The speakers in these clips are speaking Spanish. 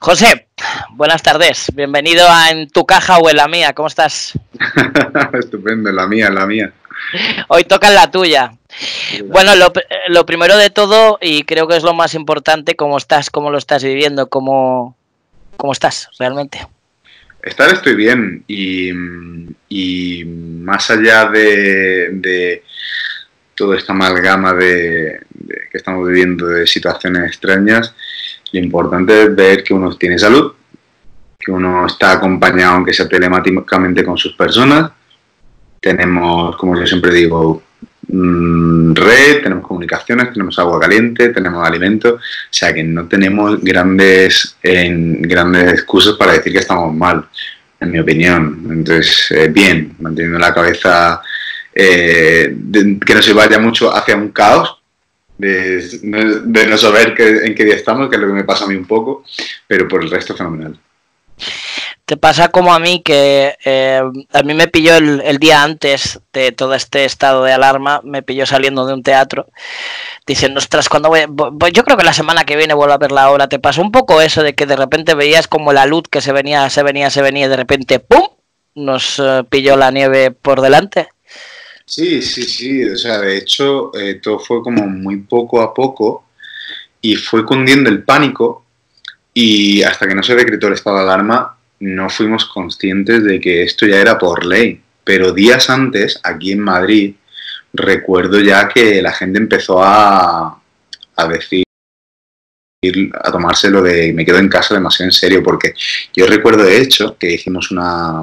José, buenas tardes. Bienvenido a En tu caja o en la mía. ¿Cómo estás? Estupendo, en la mía, en la mía. Hoy toca en la tuya. Bueno, lo primero de todo, y creo que es lo más importante, ¿cómo estás? ¿Cómo lo estás viviendo? ¿Cómo estás realmente? Estoy bien y más allá de toda esta amalgama de que estamos viviendo de situaciones extrañas, lo importante es ver que uno tiene salud, que uno está acompañado aunque sea telemáticamente con sus personas. Tenemos, como yo siempre digo, red, tenemos comunicaciones, tenemos agua caliente, tenemos alimentos, o sea que no tenemos grandes excusas para decir que estamos mal, en mi opinión. Entonces, bien, manteniendo la cabeza, que no se vaya mucho hacia un caos, de no saber en qué día estamos, que es lo que me pasa a mí un poco, pero por el resto fenomenal. Te pasa como a mí, que a mí me pilló el día antes de todo este estado de alarma, me pilló saliendo de un teatro diciendo, ostras, cuando voy, yo creo que la semana que viene vuelvo a ver la obra. ¿Te pasó un poco eso de que de repente veías como la luz que se venía y de repente ¡pum!, nos pilló la nieve por delante? Sí, o sea, de hecho todo fue como muy poco a poco y fue cundiendo el pánico. Y hasta que no se decretó el estado de alarma, no fuimos conscientes de que esto ya era por ley. Pero días antes, aquí en Madrid, recuerdo ya que la gente empezó a decir, a tomarse lo de me quedo en casa demasiado en serio, porque yo recuerdo de hecho que hicimos una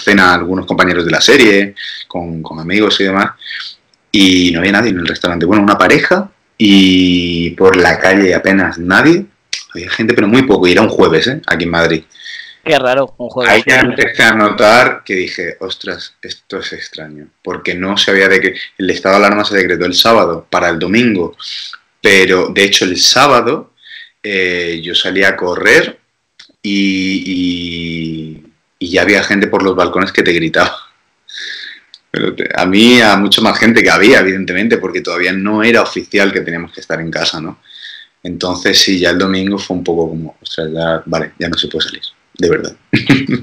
cena a algunos compañeros de la serie, con amigos y demás, y no había nadie en el restaurante. Bueno, una pareja, y por la calle apenas nadie. Había gente, pero muy poco, y era un jueves, aquí en Madrid. Qué raro, un jueves. Ahí ya empecé a notar que dije, ostras, esto es extraño, porque no se había decretado, el estado de alarma se decretó el sábado para el domingo, pero de hecho el sábado yo salí a correr y ya había gente por los balcones que te gritaba. Pero a mucha más gente que había, evidentemente, porque todavía no era oficial que teníamos que estar en casa, ¿no? Entonces sí, ya el domingo fue un poco como, ostras, ya, vale, ya no se puede salir, de verdad.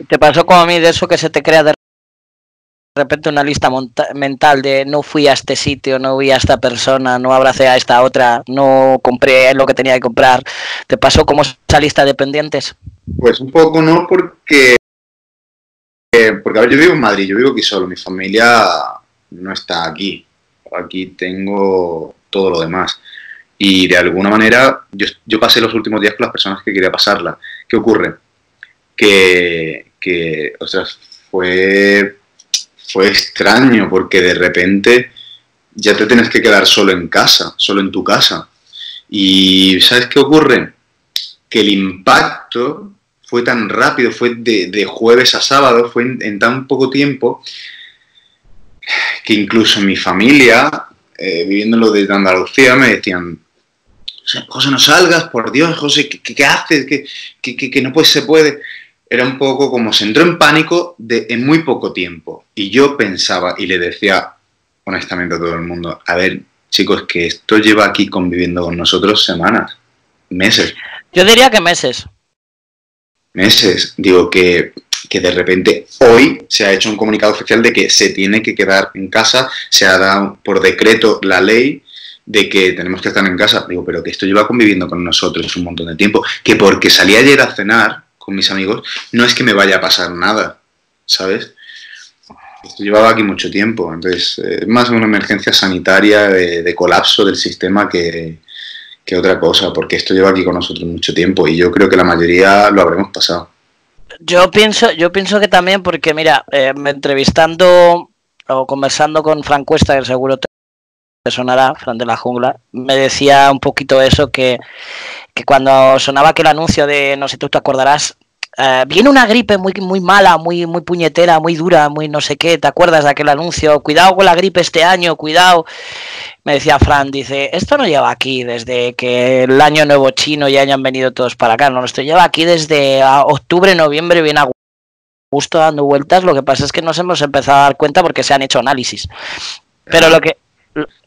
¿Te pasó como a mí de eso, que se te crea de repente una lista mental de no fui a este sitio, no vi a esta persona, no abracé a esta otra, no compré lo que tenía que comprar? ¿Te pasó como esa lista de pendientes? Pues un poco no, porque a ver, yo vivo en Madrid, yo vivo aquí solo, mi familia no está aquí, aquí tengo todo lo demás. Y de alguna manera, yo pasé los últimos días con las personas que quería pasarla. ¿Qué ocurre? Que ostras, fue extraño, porque de repente ya te tienes que quedar solo en casa, solo en tu casa. Y ¿sabes qué ocurre? Que el impacto fue tan rápido, fue de jueves a sábado, fue en tan poco tiempo, que incluso mi familia, viviéndolo desde Andalucía, me decían, José, no salgas, por Dios, José, ¿qué haces? Que no pues se puede. Era un poco como se entró en pánico en muy poco tiempo. Y yo pensaba y le decía honestamente a todo el mundo, a ver, chicos, que esto lleva aquí conviviendo con nosotros semanas, meses. Yo diría que meses. Meses. Digo que de repente hoy se ha hecho un comunicado oficial de que se tiene que quedar en casa, se ha dado por decreto la ley de que tenemos que estar en casa. Digo, pero que esto lleva conviviendo con nosotros un montón de tiempo, que porque salí ayer a cenar con mis amigos, no es que me vaya a pasar nada, ¿sabes? Esto llevaba aquí mucho tiempo, entonces es más una emergencia sanitaria de colapso del sistema que otra cosa, porque esto lleva aquí con nosotros mucho tiempo y yo creo que la mayoría lo habremos pasado. Yo pienso que también, porque mira, entrevistando o conversando con Frank Cuesta, que seguro te sonará, Fran de la Jungla, me decía un poquito eso, que cuando sonaba aquel anuncio de, no sé, tú te acordarás, viene una gripe muy, muy mala, muy, muy puñetera, muy dura, muy no sé qué, ¿te acuerdas de aquel anuncio? Cuidado con la gripe este año, cuidado. Me decía Fran, dice, esto no lleva aquí desde que el año nuevo chino ya hayan venido todos para acá, no, esto lleva aquí desde octubre, noviembre, bien a gusto dando vueltas, lo que pasa es que nos hemos empezado a dar cuenta porque se han hecho análisis. Pero lo que,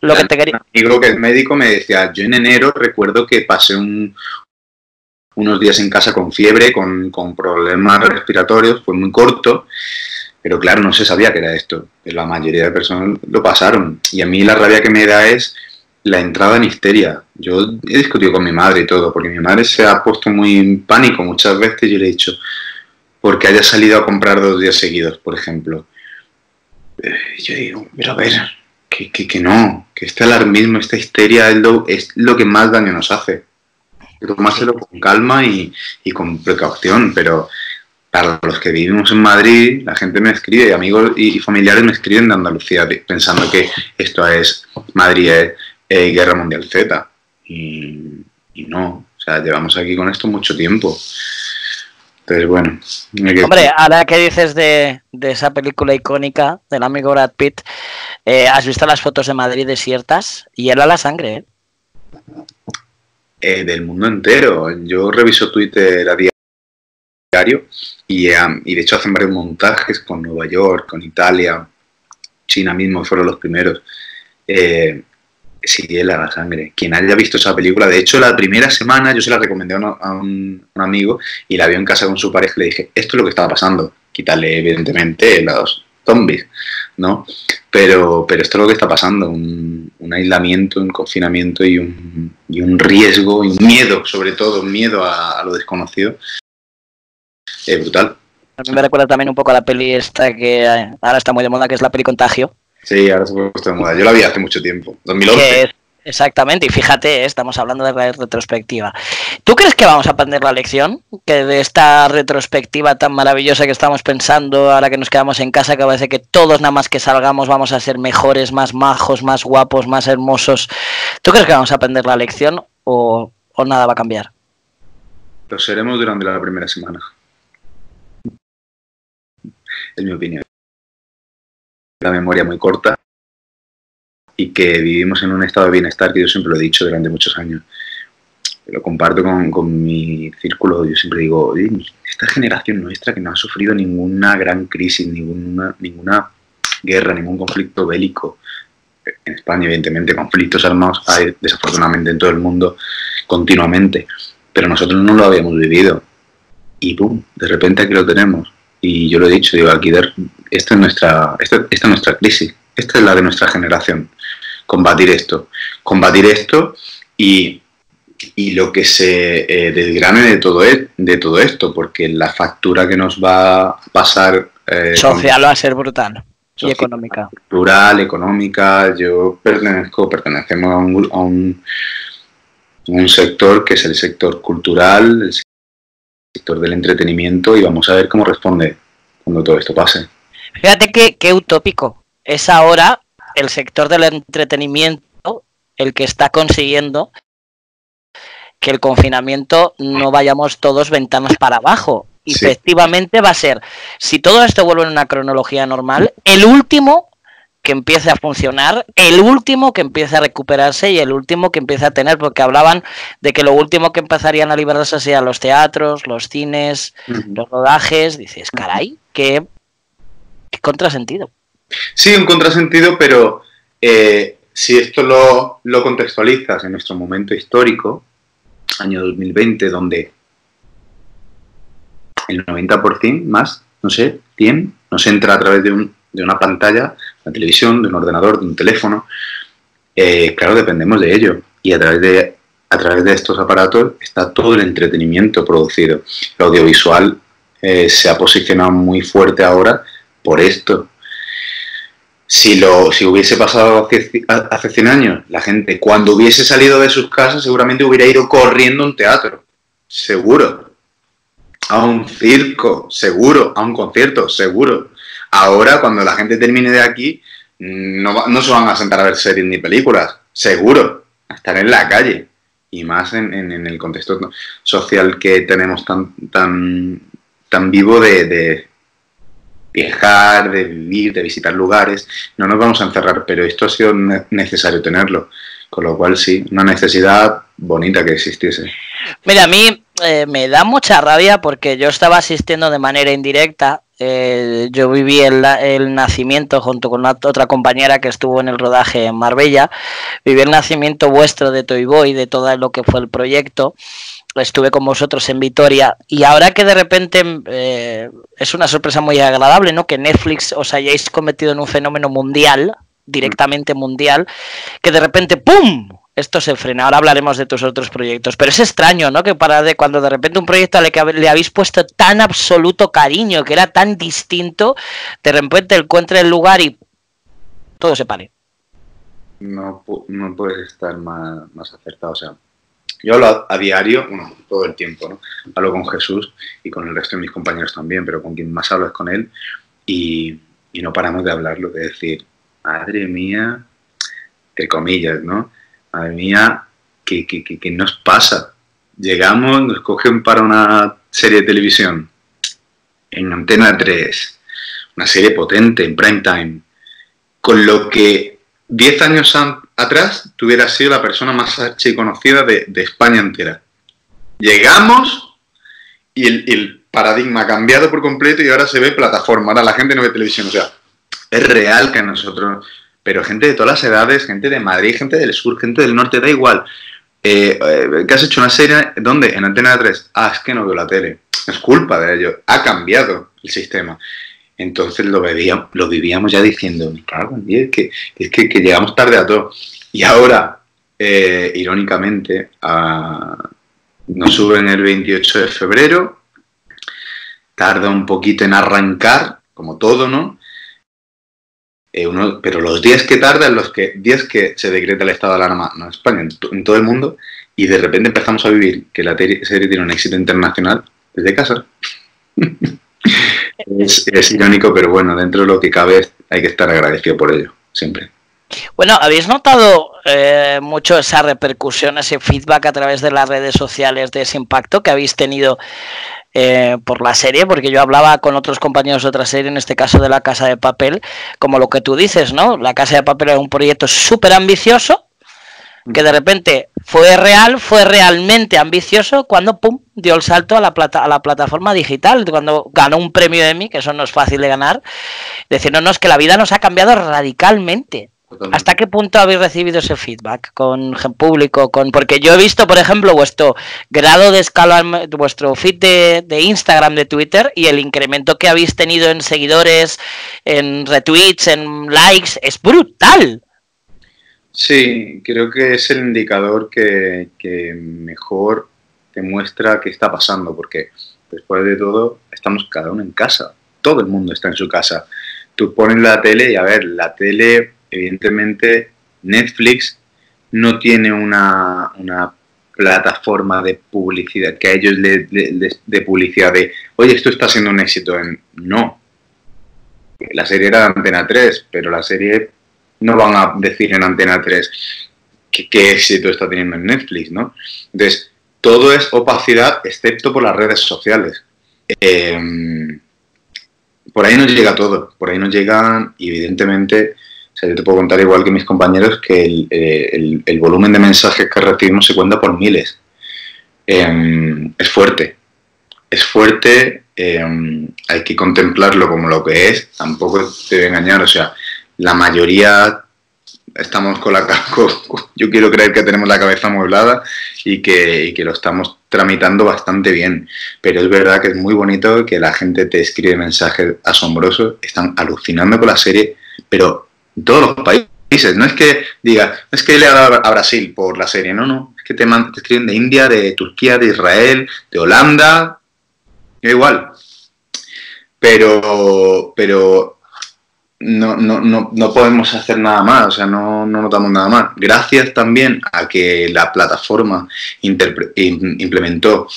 Lo que te quería... Un amigo que es médico me decía, yo en enero recuerdo que pasé unos días en casa con fiebre, con problemas respiratorios, fue muy corto, pero claro, no se sabía que era esto. La mayoría de personas lo pasaron. Y a mí la rabia que me da es la entrada en histeria. Yo he discutido con mi madre y todo, porque mi madre se ha puesto muy en pánico muchas veces y yo le he dicho, porque haya salido a comprar 2 días seguidos, por ejemplo. Yo digo, pero a ver, que no, que este alarmismo, esta histeria es lo que más daño nos hace. Tomárselo con calma y con precaución, pero para los que vivimos en Madrid, la gente me escribe, amigos y familiares me escriben de Andalucía pensando que esto es Madrid, es Guerra Mundial Z, y no, o sea, llevamos aquí con esto mucho tiempo. Entonces, bueno. Hombre, ahora que dices de esa película icónica del amigo Brad Pitt, ¿has visto las fotos de Madrid desiertas? Y era la sangre, ¿eh? Del mundo entero. Yo reviso Twitter a diario y de hecho hacen varios montajes con Nueva York, con Italia, China mismo fueron los primeros. Sí, hiela la sangre. Quien haya visto esa película, de hecho la primera semana yo se la recomendé a un amigo y la vio en casa con su pareja y le dije, esto es lo que estaba pasando. Quítale evidentemente los zombies, ¿no? Pero esto es lo que está pasando, un aislamiento, un confinamiento y un riesgo, y un miedo, sobre todo, un miedo a lo desconocido. Brutal. A mí me recuerda también un poco a la peli esta que ahora está muy de moda, que es la peli Contagio. Sí, ahora se puede estar de moda. Yo la vi hace mucho tiempo, 2011. Exactamente, y fíjate, estamos hablando de la retrospectiva. ¿Tú crees que vamos a aprender la lección? Que de esta retrospectiva tan maravillosa que estamos pensando, ahora que nos quedamos en casa, que parece que todos nada más que salgamos vamos a ser mejores, más majos, más guapos, más hermosos. ¿Tú crees que vamos a aprender la lección o nada va a cambiar? Lo seremos durante la primera semana. Es mi opinión. La memoria muy corta. Y que vivimos en un estado de bienestar que yo siempre lo he dicho durante muchos años. Lo comparto con mi círculo. Yo siempre digo, esta generación nuestra que no ha sufrido ninguna gran crisis, ninguna guerra, ningún conflicto bélico. En España, evidentemente, conflictos armados hay desafortunadamente en todo el mundo continuamente. Pero nosotros no lo habíamos vivido. Y ¡pum! De repente aquí lo tenemos. Y yo lo he dicho, digo, aquí esta es nuestra crisis. Esta es la de nuestra generación. Combatir esto y lo que se desgrane de todo esto, porque la factura que nos va a pasar... social va a ser brutal y económica. Cultural, económica. Yo pertenecemos a un sector que es el sector cultural, el sector del entretenimiento, y vamos a ver cómo responde cuando todo esto pase. Fíjate qué utópico. Es ahora el sector del entretenimiento el que está consiguiendo que el confinamiento no vayamos todos ventanas para abajo. Y sí, efectivamente va a ser, si todo esto vuelve en una cronología normal, el último que empiece a funcionar, el último que empiece a recuperarse y el último que empiece a tener, porque hablaban de que lo último que empezarían a liberarse serían los teatros, los cines, los rodajes. Dices, caray, qué contrasentido. Sí, un contrasentido, pero si esto lo contextualizas en nuestro momento histórico, año 2020, donde el 90% más, no sé, 100, nos entra a través de una pantalla, una televisión, de un ordenador, de un teléfono, claro, dependemos de ello, y a través de estos aparatos está todo el entretenimiento producido. El audiovisual se ha posicionado muy fuerte ahora por esto. Si hubiese pasado hace 100 años, la gente, cuando hubiese salido de sus casas, seguramente hubiera ido corriendo a un teatro, seguro. A un circo, seguro. A un concierto, seguro. Ahora, cuando la gente termine de aquí, no se van a sentar a ver series ni películas, seguro. A estar en la calle. Y más en el contexto social que tenemos tan vivo de viajar, de vivir, de visitar lugares. No nos vamos a encerrar, pero esto ha sido necesario tenerlo, con lo cual sí, una necesidad bonita que existiese. Mira, a mí me da mucha rabia porque yo estaba asistiendo de manera indirecta Yo viví el nacimiento junto con otra compañera que estuvo en el rodaje en Marbella. Viví el nacimiento vuestro de Toy Boy, de todo lo que fue el proyecto. Estuve con vosotros en Vitoria y ahora que de repente es una sorpresa muy agradable, ¿no? Que Netflix os hayáis convertido en un fenómeno mundial, directamente mundial, que de repente ¡pum! Esto se frena. Ahora hablaremos de tus otros proyectos, pero es extraño, ¿no? Que para de cuando de repente un proyecto al que le habéis puesto tan absoluto cariño, que era tan distinto, de repente encuentre el lugar y todo se pare. No puedes estar más acertado. O sea, yo hablo a diario, bueno, todo el tiempo, ¿no? Hablo con Jesús y con el resto de mis compañeros también, pero con quien más hablo es con él y no paramos de hablarlo, de decir, madre mía, entre comillas, ¿no? Madre mía, ¿qué nos pasa? Llegamos, nos cogen para una serie de televisión en Antena 3, una serie potente, en prime time, con lo que 10 años atrás tuviera sido la persona más archiconocida de España entera. Llegamos y el paradigma ha cambiado por completo y ahora se ve plataforma, ahora la gente no ve televisión, o sea, es real que nosotros... Pero gente de todas las edades, gente de Madrid, gente del sur, gente del norte, da igual. ¿Qué has hecho una serie? ¿Dónde? En Antena 3. Ah, es que no veo la tele. Es culpa de ello. Ha cambiado el sistema. Entonces lo vivíamos ya diciendo, claro, es que llegamos tarde a todo. Y ahora, irónicamente, nos suben el 28 de febrero. Tarda un poquito en arrancar, como todo, ¿no? Pero los días que tardan, días que se decreta el estado de alarma, no en España, en todo el mundo, y de repente empezamos a vivir que la serie tiene un éxito internacional desde casa. es irónico, pero bueno, dentro de lo que cabe hay que estar agradecido por ello, siempre. Bueno, ¿habéis notado mucho esa repercusión, ese feedback a través de las redes sociales, de ese impacto que habéis tenido por la serie? Porque yo hablaba con otros compañeros de otra serie, en este caso de La Casa de Papel, como lo que tú dices, ¿no? La Casa de Papel era un proyecto súper ambicioso, que de repente fue realmente ambicioso cuando pum, dio el salto a la plataforma digital, cuando ganó un premio Emmy, que eso no es fácil de ganar. Decirnos que la vida nos ha cambiado radicalmente. Totalmente. ¿Hasta qué punto habéis recibido ese feedback con público? Porque yo he visto, por ejemplo, vuestro grado de escala, vuestro feed de Instagram, de Twitter, y el incremento que habéis tenido en seguidores, en retweets, en likes, es brutal. Sí, creo que es el indicador que mejor te muestra qué está pasando, porque después de todo estamos cada uno en casa, todo el mundo está en su casa. Tú pones la tele y a ver, la tele... Evidentemente, Netflix no tiene una plataforma de publicidad, que a ellos de publicidad de, oye, esto está siendo un éxito. No. La serie era de Antena 3, pero la serie no van a decir en Antena 3 qué éxito está teniendo en Netflix, ¿no? Entonces, todo es opacidad, excepto por las redes sociales. Por ahí nos llega todo. Por ahí nos llegan, evidentemente... O sea, yo te puedo contar, igual que mis compañeros, que el volumen de mensajes que recibimos se cuenta por miles. Es fuerte, hay que contemplarlo como lo que es, tampoco te voy a engañar, o sea, la mayoría estamos con la cabeza, yo quiero creer que tenemos la cabeza amueblada y que lo estamos tramitando bastante bien, pero es verdad que es muy bonito que la gente te escribe mensajes asombrosos, están alucinando con la serie, pero... En todos los países, no es que diga, no es que le haga a Brasil por la serie, no, es que te escriben de India, de Turquía, de Israel, de Holanda, igual. Pero no podemos hacer nada más, o sea, no notamos nada más. Gracias también a que la plataforma implementó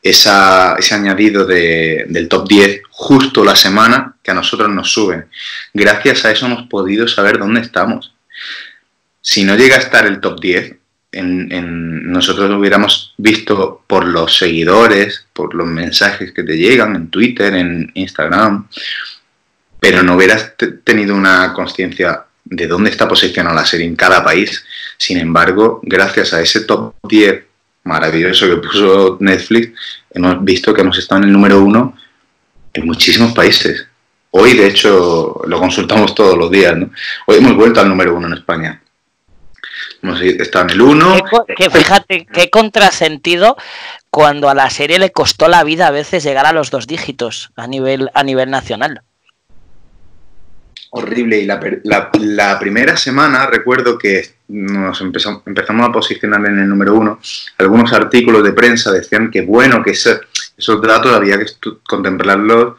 ese añadido del top 10 justo la semana que a nosotros nos suben. Gracias a eso hemos podido saber dónde estamos. Si no llega a estar el top 10, nosotros lo hubiéramos visto por los seguidores, por los mensajes que te llegan en Twitter, en Instagram, pero no hubieras tenido una conciencia de dónde está posicionada la serie en cada país. Sin embargo, gracias a ese top 10 maravilloso que puso Netflix, hemos visto que hemos estado en el número 1 en muchísimos países. Hoy, de hecho, lo consultamos todos los días, ¿no? Hoy hemos vuelto al número 1 en España. Está en el 1. Que fíjate, qué contrasentido cuando a la serie le costó la vida a veces llegar a los 2 dígitos a nivel nacional. Horrible. Y la primera semana recuerdo que nos empezamos a posicionar en el número 1. Algunos artículos de prensa decían que bueno, que esos datos había que contemplarlos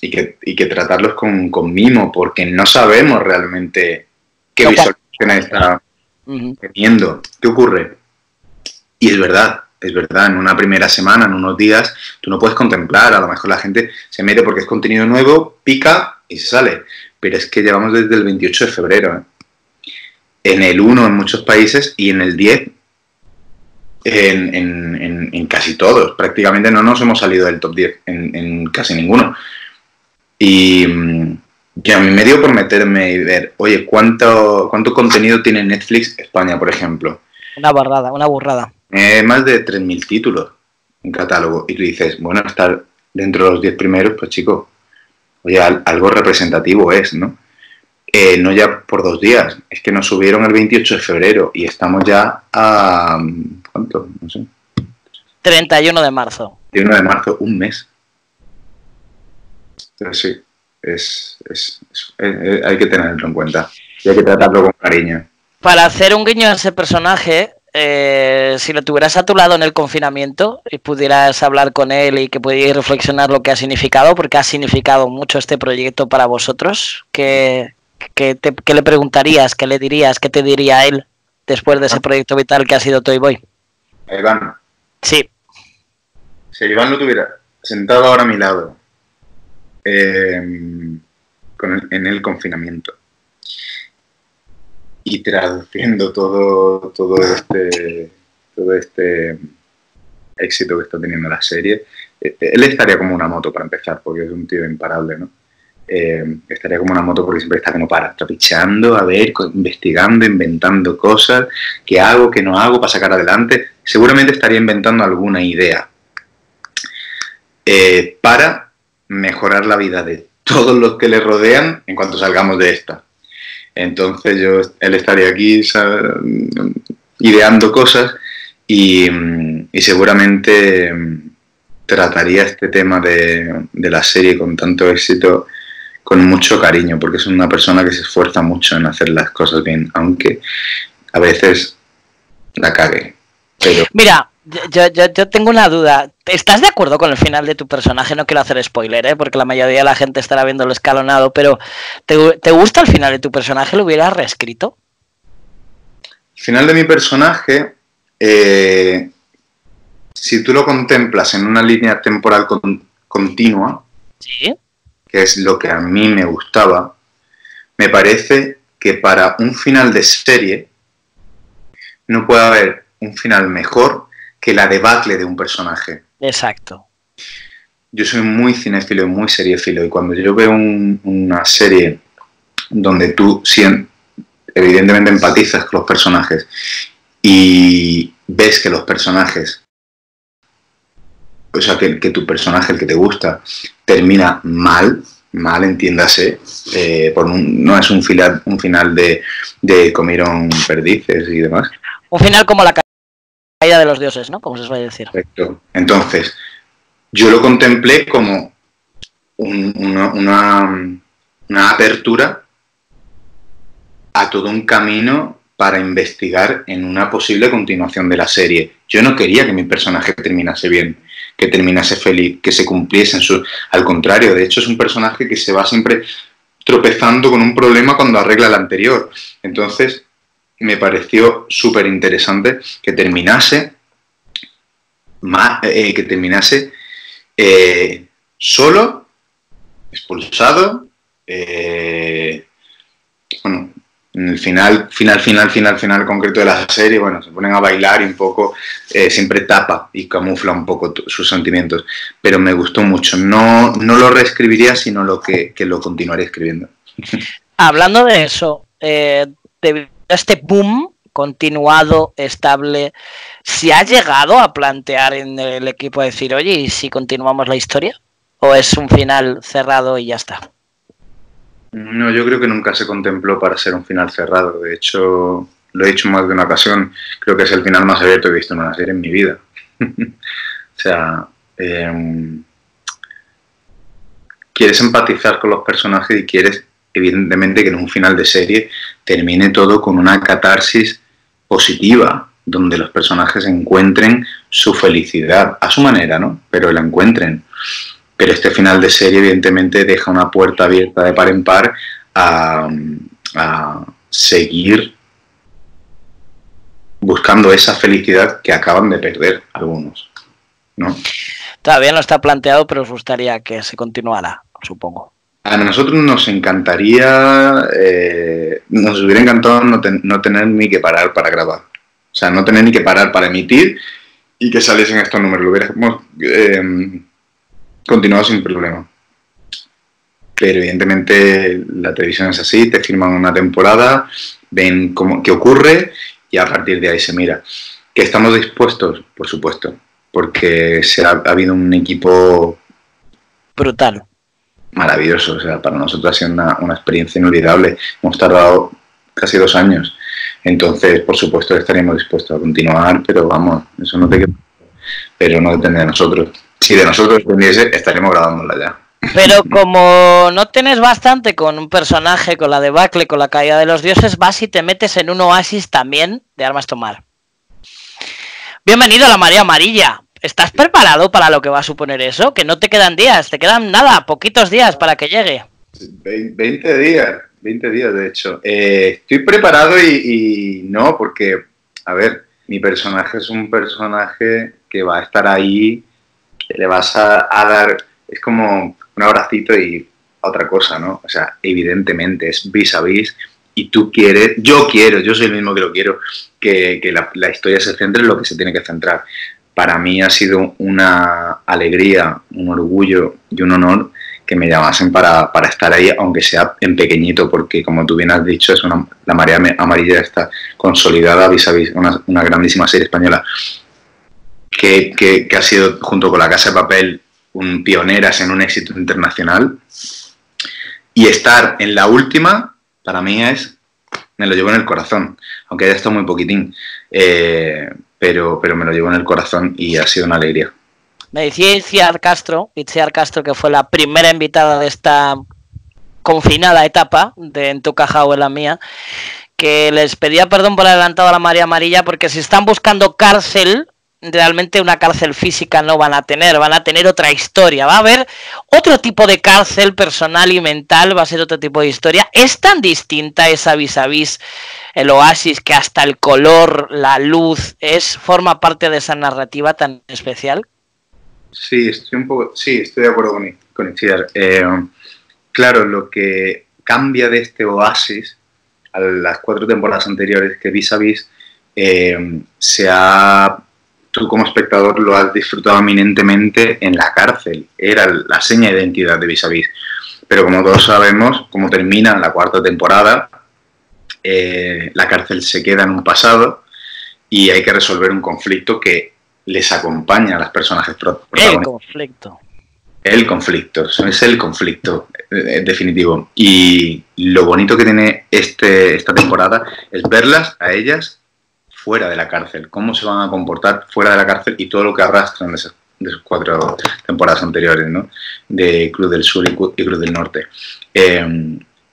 y que tratarlos con mimo, porque no sabemos realmente qué visualizaciones está teniendo. ¿Qué ocurre? Y es verdad, en una primera semana, en unos días, tú no puedes contemplar, a lo mejor la gente se mete porque es contenido nuevo, pica y se sale, pero es que llevamos desde el 28 de febrero, ¿eh? En el 1 en muchos países y en el 10 en casi todos, prácticamente no nos hemos salido del top 10 en casi ninguno. Y a mí me dio por meterme y ver, oye, ¿cuánto contenido tiene Netflix España, por ejemplo? Una burrada. Más de 3.000 títulos en catálogo. Y tú dices, bueno, estar dentro de los 10 primeros, pues chico, oye, algo representativo es, ¿no? No ya por 2 días, es que nos subieron el 28 de febrero y estamos ya a... ¿cuánto? No sé. 31 de marzo. 31 de marzo, un mes. Sí, hay que tenerlo en cuenta y hay que tratarlo con cariño. Para hacer un guiño a ese personaje, si lo tuvieras a tu lado en el confinamiento y pudieras hablar con él y que pudierais reflexionar lo que ha significado, porque ha significado mucho este proyecto para vosotros, ¿qué le preguntarías, qué le dirías, qué te diría él después de ese proyecto vital que ha sido Toy Boy? A Iván. Sí. Si Iván lo tuviera sentado ahora a mi lado, en el confinamiento y traduciendo todo este éxito que está teniendo la serie, él estaría como una moto, para empezar, porque es un tío imparable, ¿no? Estaría como una moto porque siempre está como trapicheando, a ver, investigando, inventando cosas, qué hago, qué no hago para sacar adelante. Seguramente estaría inventando alguna idea para mejorar la vida de todos los que le rodean en cuanto salgamos de esta. Entonces él estaría aquí, ¿sabes?, ideando cosas y seguramente trataría este tema de la serie con tanto éxito, con mucho cariño, porque es una persona que se esfuerza mucho en hacer las cosas bien, aunque a veces la cague. Pero... Mira, yo tengo una duda. ¿Estás de acuerdo con el final de tu personaje? No quiero hacer spoiler, porque la mayoría de la gente estará viéndolo escalonado, pero ¿te gusta el final de tu personaje? ¿Lo hubieras reescrito? El final de mi personaje, si tú lo contemplas en una línea temporal continua, ¿sí?, que es lo que a mí me gustaba, me parece que para un final de serie no puede haber un final mejor que la debacle de un personaje. Exacto. Yo soy muy cinéfilo y muy seriéfilo, y cuando yo veo una serie donde tú evidentemente empatizas con los personajes y ves que los personajes, o sea, que tu personaje, el que te gusta, termina mal, entiéndase, no es un final de comieron perdices y demás. Un final como la caída de los dioses, ¿no?, como se suele decir. Perfecto. Entonces, yo lo contemplé como una apertura a todo un camino para investigar en una posible continuación de la serie. Yo no quería que mi personaje terminase bien, que terminase feliz, que se cumpliesen sus... Al contrario, de hecho es un personaje que se va siempre tropezando con un problema cuando arregla el anterior. Entonces... me pareció súper interesante que terminase solo, expulsado, bueno, en el final concreto de la serie, bueno, se ponen a bailar y un poco siempre tapa y camufla un poco sus sentimientos, pero me gustó mucho. No lo reescribiría, sino que lo continuaré escribiendo. Hablando de eso, este boom continuado, estable, ¿se ha llegado a plantear en el equipo, decir, oye, ¿y si continuamos la historia? ¿O es un final cerrado y ya está? No, yo creo que nunca se contempló para ser un final cerrado. De hecho, lo he dicho más de una ocasión, creo que es el final más abierto que he visto en una serie en mi vida. O sea, quieres empatizar con los personajes y quieres, evidentemente, que en un final de serie termine todo con una catarsis positiva, donde los personajes encuentren su felicidad, a su manera, ¿no? Pero la encuentren. Pero este final de serie, evidentemente, deja una puerta abierta de par en par a seguir buscando esa felicidad que acaban de perder algunos, ¿no? Todavía no está planteado, pero os gustaría que se continuara, supongo. A nosotros nos encantaría, nos hubiera encantado no tener ni que parar para grabar. O sea, no tener ni que parar para emitir y que saliesen estos números. Lo hubiéramos continuado sin problema. Pero evidentemente la televisión es así, te firman una temporada, ven cómo, qué ocurre y a partir de ahí se mira. ¿Que estamos dispuestos? Por supuesto, porque ha habido un equipo... brutal. Maravilloso, o sea, para nosotros ha sido una experiencia inolvidable. Hemos tardado casi 2 años. Entonces, por supuesto, estaríamos dispuestos a continuar, pero vamos, eso no te queda. Pero no depende de nosotros. Si de nosotros dependiese, estaremos grabándola ya. Pero como no tienes bastante con un personaje, con la debacle, con la caída de los dioses, vas y te metes en un oasis también de armas tomar. Bienvenido a la Marea Amarilla. ¿Estás preparado para lo que va a suponer eso? Que no te quedan días, te quedan nada, poquitos días para que llegue. 20 días. 20 días, de hecho. Estoy preparado y no, porque, a ver, mi personaje es un personaje que va a estar ahí, que le vas a dar, es como un abracito y otra cosa, ¿no? O sea, evidentemente es vis a vis y tú quieres, yo soy el mismo que lo quiero, que la historia se centre en lo que se tiene que centrar. Para mí ha sido una alegría, un orgullo y un honor que me llamasen para estar ahí, aunque sea en pequeñito, porque como tú bien has dicho, es la Marea Amarilla está consolidada vis a vis, una grandísima serie española que ha sido, junto con La Casa de Papel, pioneras en un éxito internacional. Y estar en la última, para mí me lo llevo en el corazón, aunque haya estado muy poquitín, pero me lo llevo en el corazón y ha sido una alegría. Me decía Itziar Castro, que fue la primera invitada de esta confinada etapa de En tu caja o en la mía, que les pedía perdón por adelantado a la Marea Amarilla, porque si están buscando cárcel, realmente una cárcel física no van a tener, van a tener otra historia. Va a haber otro tipo de cárcel personal y mental, va a ser otro tipo de historia. Es tan distinta esa vis a vis el oasis, que hasta el color, la luz, forma parte de esa narrativa tan especial. Sí, estoy de acuerdo con Itziar. Claro, lo que cambia de este oasis a las 4 temporadas anteriores, que vis a vis, tú como espectador lo has disfrutado eminentemente en la cárcel. Era la seña de identidad de vis a vis. Pero como todos sabemos, como termina la 4.ª temporada, la cárcel se queda en un pasado y hay que resolver un conflicto que les acompaña a las personajes protagonistas. El conflicto, es el conflicto definitivo. Y lo bonito que tiene esta temporada es verlas a ellas fuera de la cárcel, cómo se van a comportar fuera de la cárcel y todo lo que arrastran de sus 4 temporadas anteriores, ¿no? De Cruz del Sur y Cruz del Norte.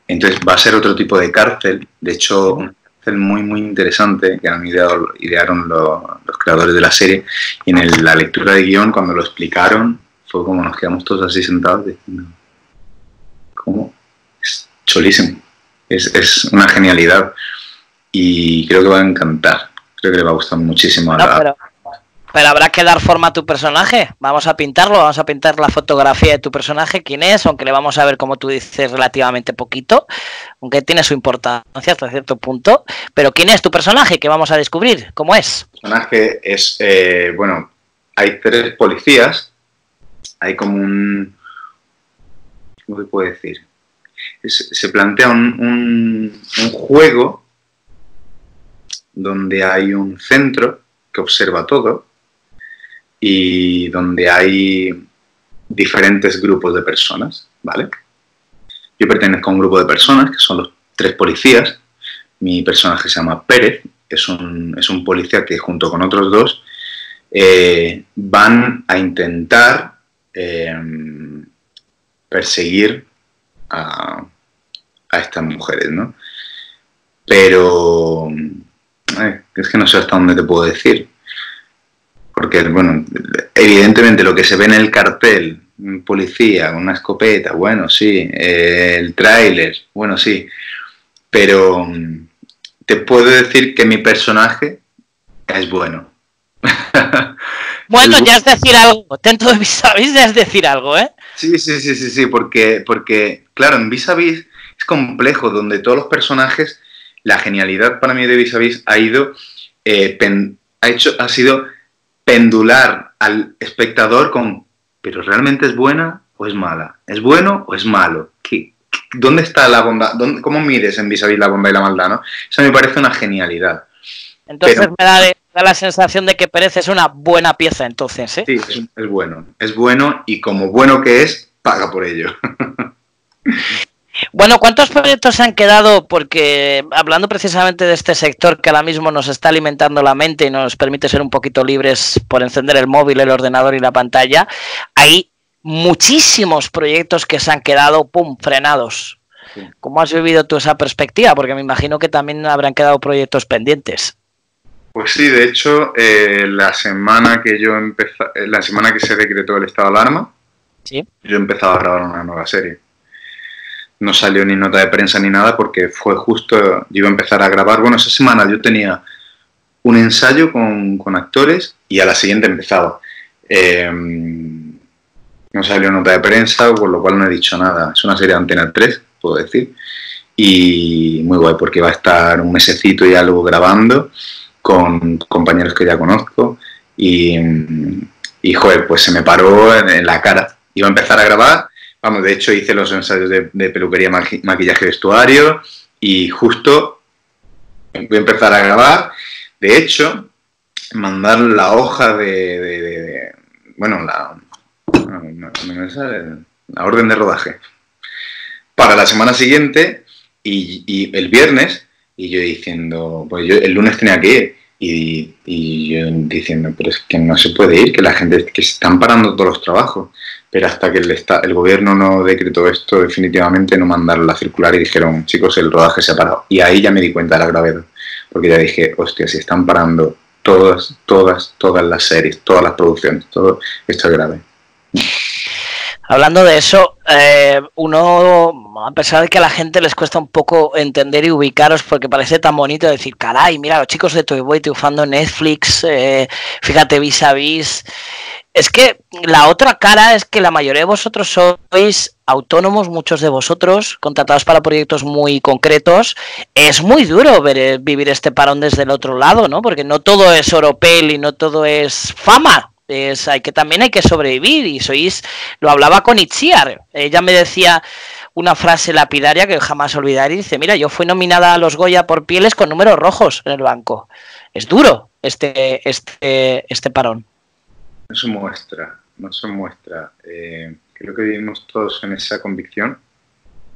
Entonces va a ser otro tipo de cárcel, de hecho muy muy interesante, que han idearon los creadores de la serie, y en la lectura de guión, cuando lo explicaron, fue como nos quedamos todos así sentados diciendo ¿cómo? Es chulísimo, es una genialidad y creo que va a encantar, creo que le va a gustar muchísimo Pero habrá que dar forma a tu personaje. Vamos a pintarlo, vamos a pintar la fotografía de tu personaje, quién es, aunque le vamos a ver, como tú dices, relativamente poquito, aunque tiene su importancia hasta cierto punto. Pero quién es tu personaje, que vamos a descubrir, cómo es. El personaje es, bueno, hay 3 policías, hay como un... ¿Cómo se puede decir? Se plantea un juego donde hay un centro que observa todo, y donde hay diferentes grupos de personas, ¿vale? Yo pertenezco a un grupo de personas que son los tres policías. Mi personaje se llama Pérez, es un policía que junto con otros dos van a intentar perseguir a estas mujeres, ¿no? Pero es que no sé hasta dónde te puedo decir. Porque, bueno, evidentemente lo que se ve en el cartel, un policía, una escopeta, bueno, sí, el tráiler, bueno, sí, pero te puedo decir que mi personaje es bueno. Bueno, ya es decir algo, dentro de Vis a Vis ya es decir algo, ¿eh? Sí, porque claro, en Vis a Vis es complejo, donde todos los personajes, la genialidad para mí de Vis a Vis ha ido, ha sido pendular al espectador con, pero ¿realmente es buena o es mala? ¿Es bueno o es malo? ¿Dónde está la bondad? ¿Cómo mides en Vis a Vis la bondad y la maldad, no? Eso me parece una genialidad. Entonces pero, me da la sensación de que Pérez es una buena pieza, entonces, ¿eh? Sí, es bueno y como bueno que es, paga por ello. Bueno, ¿cuántos proyectos se han quedado? Porque hablando precisamente de este sector que ahora mismo nos está alimentando la mente y nos permite ser un poquito libres por encender el móvil, el ordenador y la pantalla, hay muchísimos proyectos que se han quedado, ¡pum!, frenados. Sí. ¿Cómo has vivido tú esa perspectiva? Porque me imagino que también habrán quedado proyectos pendientes. Pues sí, de hecho, la semana que se decretó el estado de alarma, ¿sí?, yo he empezado a grabar una nueva serie. No salió ni nota de prensa ni nada porque fue justo, yo iba a empezar a grabar. Bueno, esa semana yo tenía un ensayo con actores y a la siguiente empezaba. No salió nota de prensa, por lo cual no he dicho nada. Es una serie de Antena 3, puedo decir. Y muy guay porque va a estar un mesecito y algo grabando con compañeros que ya conozco. Y joder, pues se me paró en la cara. Iba a empezar a grabar. Vamos, de hecho hice los ensayos de peluquería, maquillaje, vestuario y justo voy a empezar a grabar. De hecho, mandar la hoja la orden de rodaje para la semana siguiente y el viernes, y yo diciendo, pues yo el lunes tenía que ir. Y yo diciendo, pero es que no se puede ir, que la gente, que se están parando todos los trabajos, pero hasta que el gobierno no decretó esto, definitivamente no mandaron la circular y dijeron, chicos, el rodaje se ha parado. Y ahí ya me di cuenta de la gravedad, porque ya dije, hostia, si están parando todas las series, todas las producciones, todo esto es grave. Hablando de eso, uno, a pesar de que a la gente les cuesta un poco entender y ubicaros porque parece tan bonito decir, caray, mira, los chicos de Toy Boy triunfando en Netflix, fíjate, Vis a Vis. Es que la otra cara es que la mayoría de vosotros sois autónomos, muchos de vosotros, contratados para proyectos muy concretos. Es muy duro vivir este parón desde el otro lado, ¿no? Porque no todo es oropel y no todo es fama. También hay que sobrevivir y lo hablaba con Itziar, ella me decía una frase lapidaria que jamás olvidaré, dice, mira, yo fui nominada a los Goya por Pieles con números rojos en el banco. Es duro este parón. No se muestra. Creo que vivimos todos en esa convicción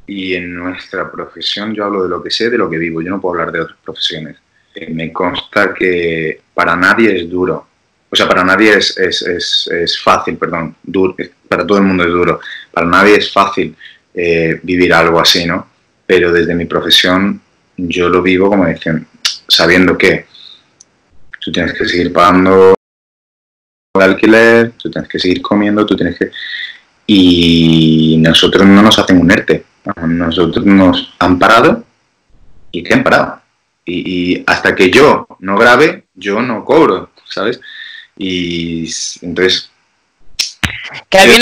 y en nuestra profesión, yo hablo de lo que sé, de lo que vivo, yo no puedo hablar de otras profesiones. Me consta que para nadie es duro. O sea, para nadie es fácil, perdón, para todo el mundo es duro, para nadie es fácil vivir algo así, ¿no? Pero desde mi profesión yo lo vivo, como dicen, sabiendo que tú tienes que seguir pagando el alquiler, tú tienes que seguir comiendo, tú tienes que... Y nosotros no nos hacen un ERTE, nosotros nos han parado y te han parado. Y hasta que yo no grabe, yo no cobro, ¿sabes? Y entonces... Que ahí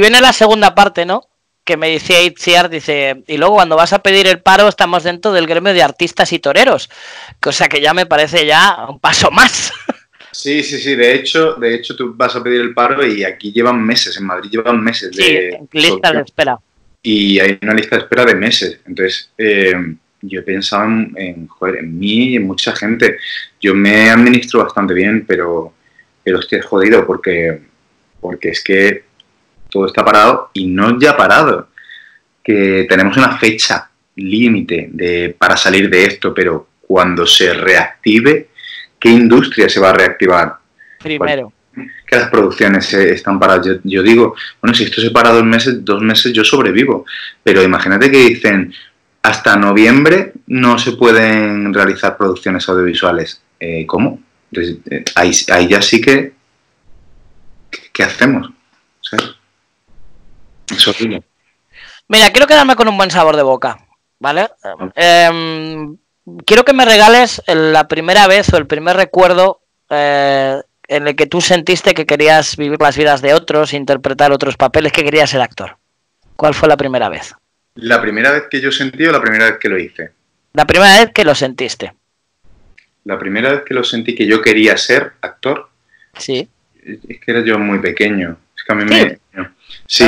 viene la segunda parte, ¿no? Que me decía Itziar, dice, y luego cuando vas a pedir el paro estamos dentro del gremio de artistas y toreros, cosa que ya me parece ya un paso más. Sí, de hecho tú vas a pedir el paro y aquí llevan meses, en Madrid llevan meses. Sí, lista de espera. Y hay una lista de espera de meses, entonces... yo he pensado en mí y en mucha gente. Yo me administro bastante bien, pero estoy jodido porque es que todo está parado, y no ya parado, que tenemos una fecha límite para salir de esto, pero cuando se reactive, ¿qué industria se va a reactivar? Primero. Que las producciones están paradas. Yo digo, bueno, si esto se para 2 meses, yo sobrevivo, pero imagínate que dicen, hasta noviembre no se pueden realizar producciones audiovisuales. ¿Cómo? Entonces, ahí ya sí que... ¿Qué hacemos? ¿Sabes? Es horrible. Mira, quiero quedarme con un buen sabor de boca, ¿vale? Quiero que me regales la primera vez o el primer recuerdo en el que tú sentiste que querías vivir las vidas de otros, interpretar otros papeles, que querías ser actor. ¿Cuál fue la primera vez? ¿La primera vez que yo sentí o la primera vez que lo hice? La primera vez que lo sentiste. La primera vez que lo sentí, que yo quería ser actor. Sí. Es que era yo muy pequeño. Es que a mí me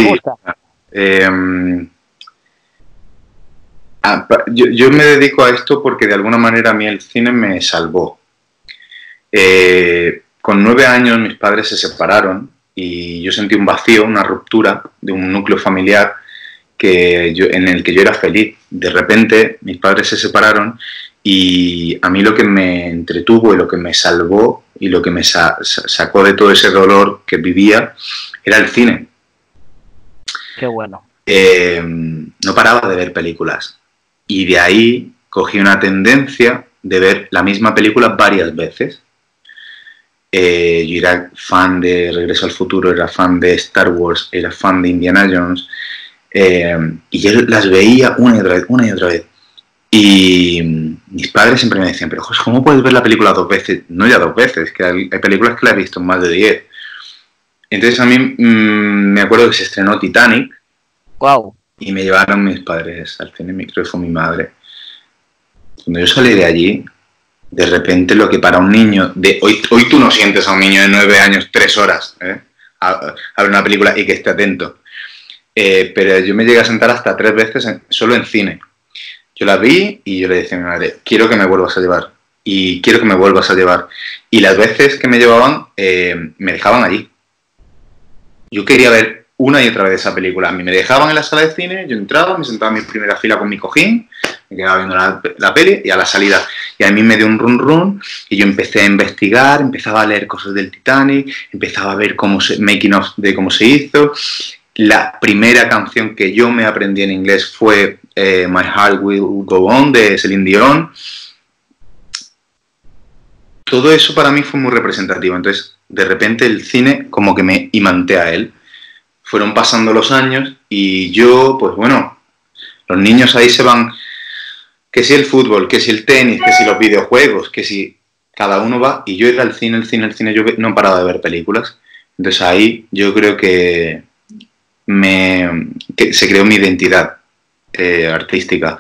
gusta. Yo me dedico a esto porque de alguna manera a mí el cine me salvó. Con 9 años mis padres se separaron y yo sentí un vacío, una ruptura de un núcleo familiar en el que yo era feliz. De repente mis padres se separaron y a mí lo que me entretuvo y lo que me salvó y lo que me sacó de todo ese dolor que vivía era el cine. Qué bueno. No paraba de ver películas y de ahí cogí una tendencia de ver la misma película varias veces. Yo era fan de Regreso al Futuro, era fan de Star Wars, era fan de Indiana Jones, y yo las veía una y otra vez. Y mis padres siempre me decían, pero José, ¿cómo puedes ver la película 2 veces? No ya 2 veces, que hay películas que la he visto más de 10. Entonces a mí me acuerdo que se estrenó Titanic. Wow. Y me llevaron mis padres al cine, creo que fue mi madre. Cuando yo salí de allí, de repente lo que para un niño de hoy tú no sientes a un niño de 9 años 3 horas a ver una película y que esté atento. Pero yo me llegué a sentar hasta 3 veces solo en cine. Yo la vi y yo le decía a mi madre, quiero que me vuelvas a llevar. Y quiero que me vuelvas a llevar. Y las veces que me llevaban, me dejaban allí. Yo quería ver una y otra vez esa película. A mí me dejaban en la sala de cine, yo entraba, me sentaba en mi primera fila con mi cojín, me quedaba viendo la peli y a la salida. Y a mí me dio un run y yo empecé a investigar, empezaba a leer cosas del Titanic, empezaba a ver making of de cómo se hizo. La primera canción que yo me aprendí en inglés fue My Heart Will Go On, de Celine Dion. Todo eso para mí fue muy representativo. Entonces, de repente, el cine como que me imanté a él. Fueron pasando los años y yo, pues bueno, los niños ahí se van, que si el fútbol, que si el tenis, que si los videojuegos, que si cada uno va. Y yo era al cine, yo no paraba de ver películas. Entonces ahí yo creo que se creó mi identidad artística.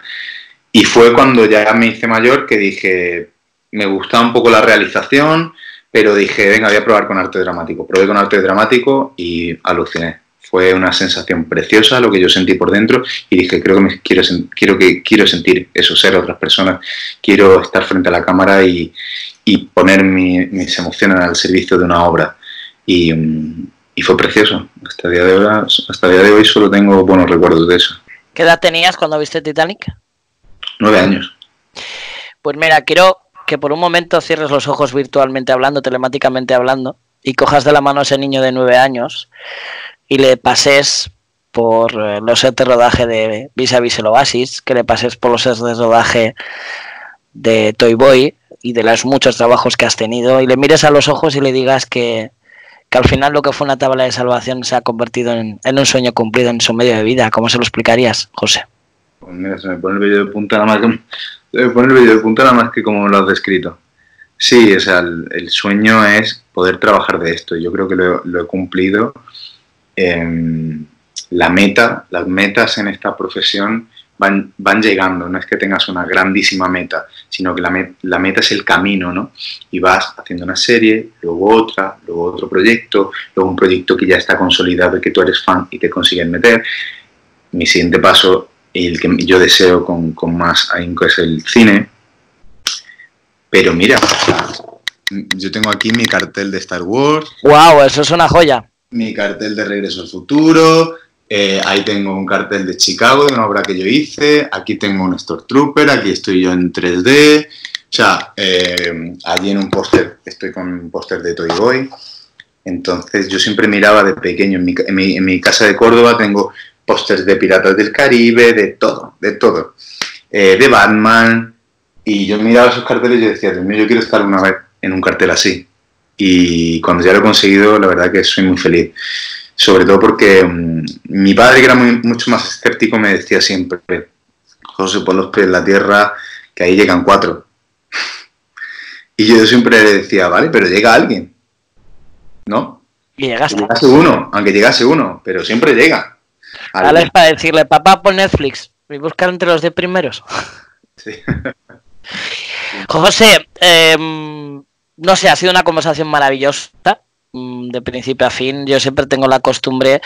Y fue cuando ya me hice mayor que dije, me gustaba un poco la realización, pero dije, venga, voy a probar con arte dramático. Probé con arte dramático y aluciné. Fue una sensación preciosa lo que yo sentí por dentro y dije, creo que quiero sentir eso, ser otras personas. Quiero estar frente a la cámara y poner mis emociones al servicio de una obra. Y fue precioso. Hasta el día de hoy solo tengo buenos recuerdos de eso. ¿Qué edad tenías cuando viste Titanic? 9 años. Pues mira, quiero que por un momento cierres los ojos virtualmente hablando, telemáticamente hablando, y cojas de la mano a ese niño de 9 años y le pases por los sets de rodaje de Vis a Vis El Oasis, que le pases por los sets de rodaje de Toy Boy y de los muchos trabajos que has tenido, y le mires a los ojos y le digas que al final lo que fue una tabla de salvación se ha convertido en un sueño cumplido, en su medio de vida. ¿Cómo se lo explicarías, José? Pues mira, se me pone el vello de punta nada más que como lo has descrito. Sí, o sea, el sueño es poder trabajar de esto. Yo creo que lo he cumplido. Las metas en esta profesión van llegando. No es que tengas una grandísima meta, sino que la meta es el camino, ¿no? Y vas haciendo una serie, luego otra, luego otro proyecto, luego un proyecto que ya está consolidado y que tú eres fan y te consigues meter. Mi siguiente paso, el que yo deseo con más ahínco, es el cine. Pero mira, yo tengo aquí mi cartel de Star Wars. ¡Wow! Eso es una joya. mi cartel de Regreso al Futuro, ahí tengo un cartel de Chicago, de una obra que yo hice, aquí tengo un Stormtrooper, aquí estoy yo en 3D, o sea, allí en un póster, estoy con un póster de Toy Boy. Entonces yo siempre miraba de pequeño, en mi casa de Córdoba tengo pósters de Piratas del Caribe, de todo, de Batman, y yo miraba esos carteles y yo decía, Dios mío, yo quiero estar una vez en un cartel así. Y cuando ya lo he conseguido, la verdad que soy muy feliz. Sobre todo porque mi padre, que era mucho más escéptico, me decía siempre, José, pon los pies en la tierra, que ahí llegan 4. Y yo siempre le decía, vale, pero llega alguien, ¿no? Y llegaste. Llegase uno, aunque llegase uno, pero siempre llega. Ahora es para decirle, papá, pon Netflix y buscar entre los 10 primeros. Sí. José, no sé, ha sido una conversación maravillosa, de principio a fin. Yo siempre tengo la costumbre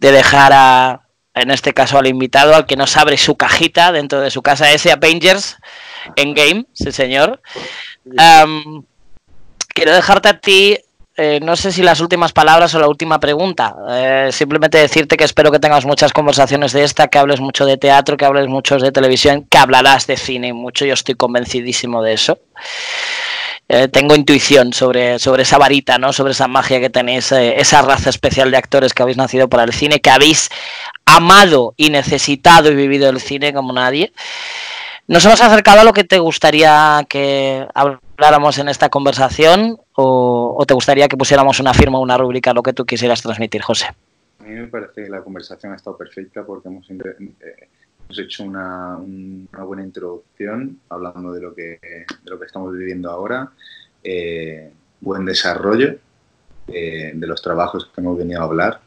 de dejar en este caso al invitado, al que nos abre su cajita dentro de su casa, ese Avengers Endgame, sí señor. Quiero dejarte a ti, no sé si las últimas palabras o la última pregunta, simplemente decirte que espero que tengas muchas conversaciones de esta, que hables mucho de teatro, que hables mucho de televisión, que hablarás de cine mucho, yo estoy convencidísimo de eso. Tengo intuición sobre esa varita, ¿no? Sobre esa magia que tenéis, esa raza especial de actores que habéis nacido para el cine, que habéis amado y necesitado y vivido el cine como nadie. ¿Nos hemos acercado a lo que te gustaría que habláramos en esta conversación? ¿O te gustaría que pusiéramos una firma, una rúbrica, lo que tú quisieras transmitir, José? A mí me parece que la conversación ha estado perfecta porque hemos hecho una buena introducción hablando de lo que estamos viviendo ahora, buen desarrollo de los trabajos que hemos venido a hablar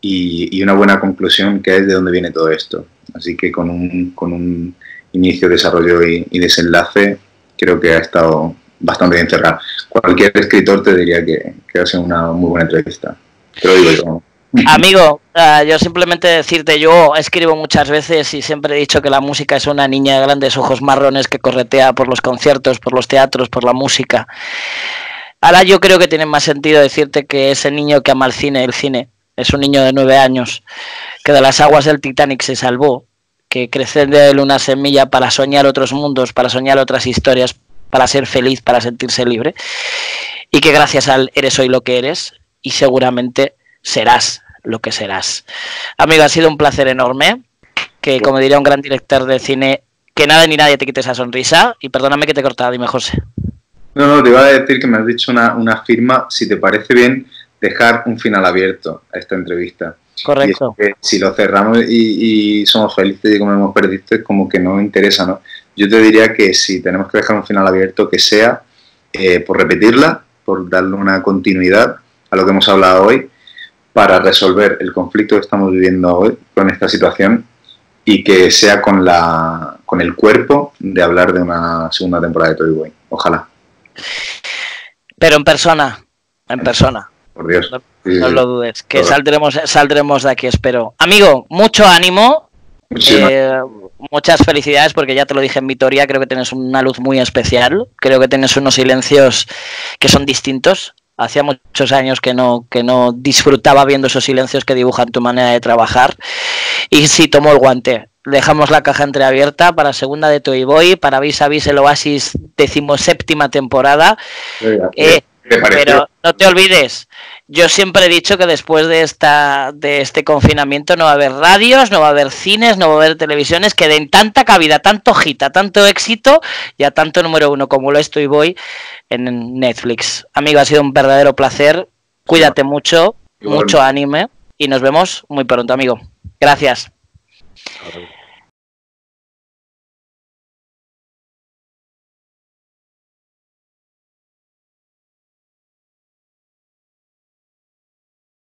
y una buena conclusión que es de dónde viene todo esto. Así que con un inicio, desarrollo y desenlace creo que ha estado bastante bien cerrado. Cualquier escritor te diría que ha sido una muy buena entrevista. Te lo digo yo. Amigo, yo simplemente decirte, yo escribo muchas veces y siempre he dicho que la música es una niña de grandes ojos marrones que corretea por los conciertos, por los teatros, por la música. Ahora yo creo que tiene más sentido decirte que ese niño que ama el cine, es un niño de 9 años, que de las aguas del Titanic se salvó, que crece de él una semilla para soñar otros mundos, para soñar otras historias, para ser feliz, para sentirse libre, y que gracias a él eres hoy lo que eres y seguramente serás lo que serás. Amigo, ha sido un placer enorme. Que como diría un gran director de cine, que nada ni nadie te quite esa sonrisa. Y perdóname que te he cortado, dime, José. No, te iba a decir que me has dicho una firma. Si te parece bien, dejar un final abierto a esta entrevista. Correcto. Y es que si lo cerramos y somos felices y como hemos perdido, es como que no interesa, ¿no? Yo te diría que si tenemos que dejar un final abierto, que sea por repetirla, por darle una continuidad a lo que hemos hablado hoy, para resolver el conflicto que estamos viviendo hoy con esta situación y que sea con el cuerpo de hablar de una segunda temporada de Toy Boy. Ojalá. Pero en persona, en persona. Por Dios. No lo dudes, que saldremos de aquí, espero. Amigo, mucho ánimo. Muchas felicidades porque ya te lo dije en Vitoria, creo que tienes una luz muy especial, creo que tienes unos silencios que son distintos. Hacía muchos años que no disfrutaba viendo esos silencios que dibujan tu manera de trabajar. Y sí, tomó el guante. Dejamos la caja entreabierta para segunda de Toy Boy, para Vis a Vis el Oasis 17ª temporada. Pero no te olvides, yo siempre he dicho que después de este confinamiento no va a haber radios, no va a haber cines, no va a haber televisiones que den tanta cabida, tanto hita, tanto éxito y a tanto número 1 como lo es Toy Boy en Netflix. Amigo, ha sido un verdadero placer, cuídate mucho, mucho ánimo y nos vemos muy pronto, amigo. Gracias.